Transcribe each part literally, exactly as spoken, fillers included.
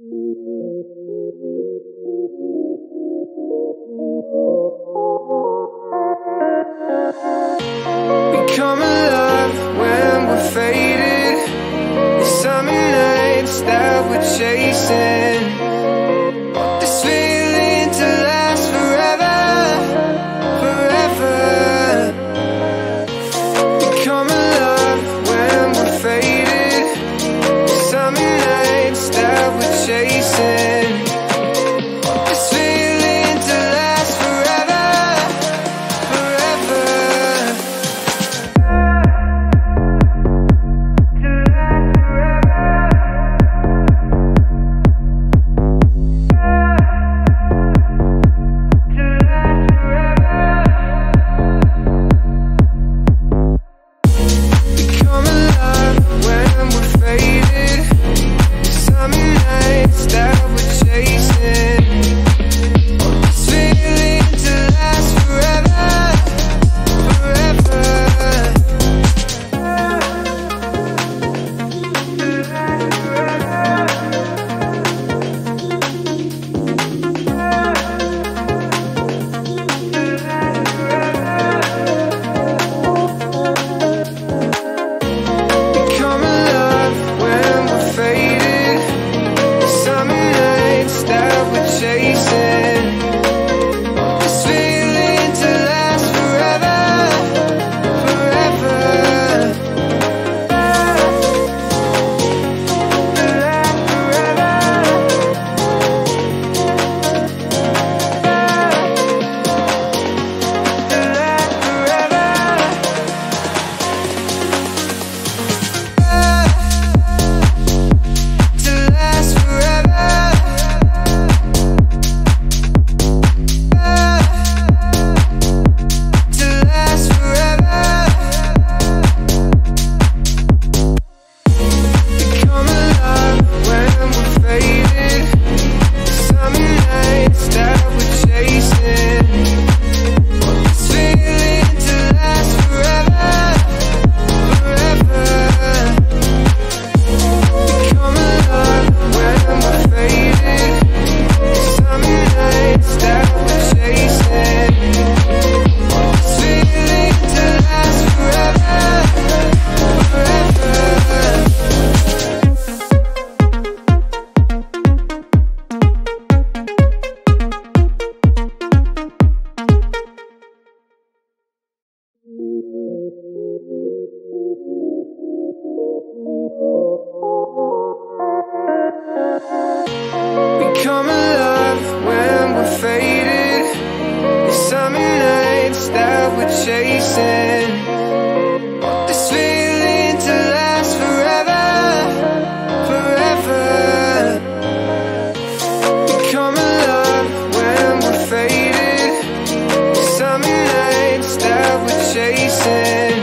Become alive when we're faded. The summer nights that we're chasing, this feeling to last forever, forever. Become alive when we're faded. The summer nights that we're chasing. Become alive when we're faded. The summer nights that we're chasing, this feeling to last forever, forever. Become alive when we're faded. The summer nights that we're chasing.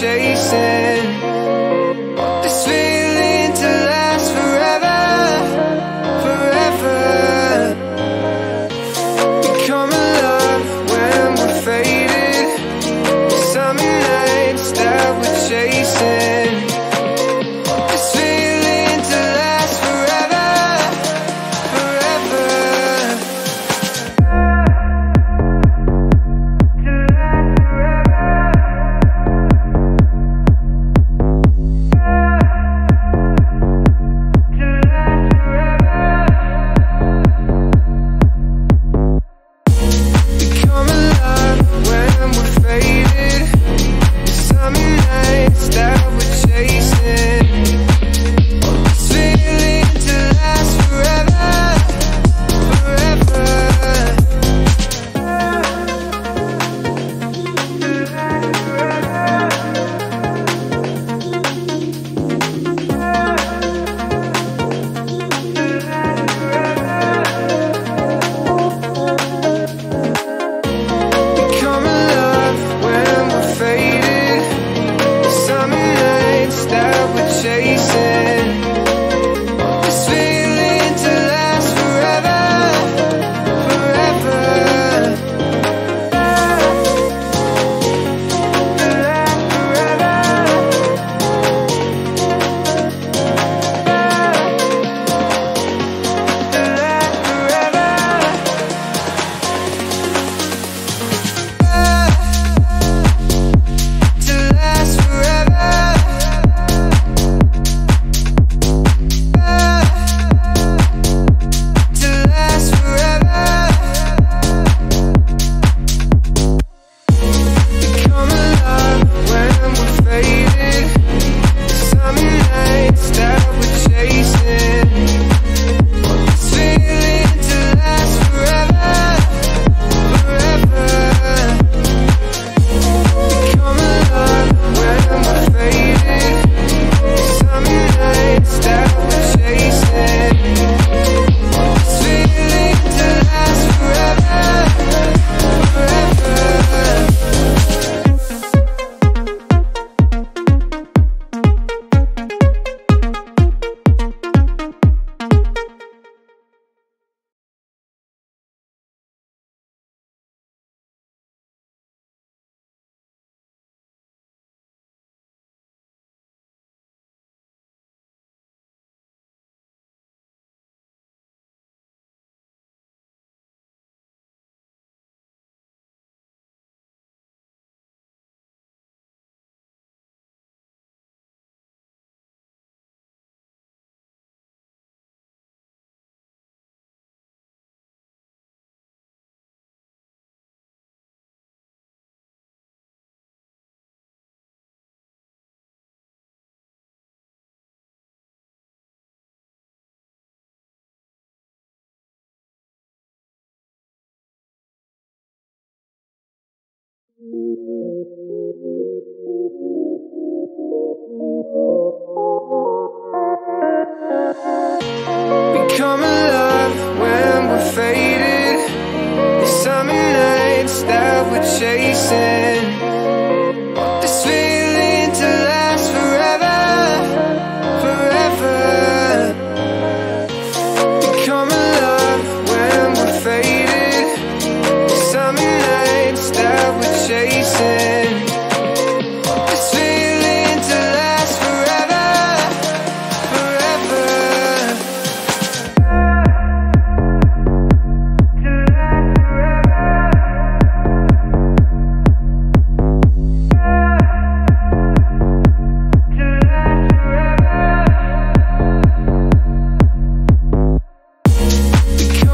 chasing this feeling to last forever, forever. Become in love when we're faded. Summer nights that we're chasing, this feeling to last forever, forever. Become in love when we're faded. The summer nights that we're chasing, this feeling to last forever, forever. Become in love when we're faded. The summer nights that we're chasing,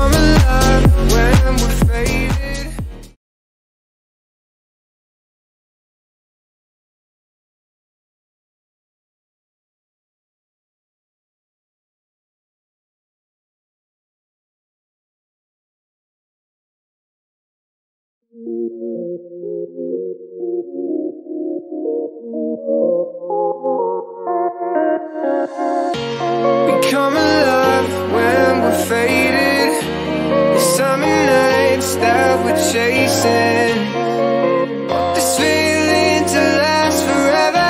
this feeling to last forever, forever. Become in love when we're faded. Become in love when we're faded. The summer nights that we're chasing, this feeling to last forever,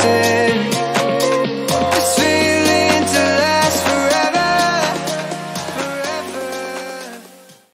say